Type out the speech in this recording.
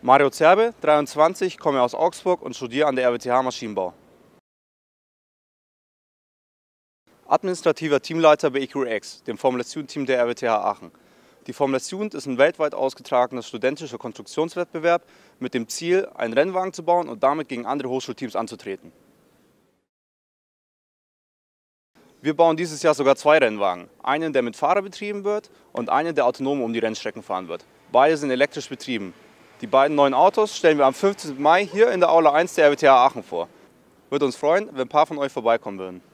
Mario Zerbe, 23, komme aus Augsburg und studiere an der RWTH Maschinenbau. Administrativer Teamleiter bei Ecurie Aix, dem Formula Student Team der RWTH Aachen. Die Formula Student ist ein weltweit ausgetragener studentischer Konstruktionswettbewerb mit dem Ziel, einen Rennwagen zu bauen und damit gegen andere Hochschulteams anzutreten. Wir bauen dieses Jahr sogar zwei Rennwagen, einen, der mit Fahrer betrieben wird und einen, der autonom um die Rennstrecken fahren wird. Beide sind elektrisch betrieben. Die beiden neuen Autos stellen wir am 15. Mai hier in der Aula 1 der RWTH Aachen vor. Würde uns freuen, wenn ein paar von euch vorbeikommen würden.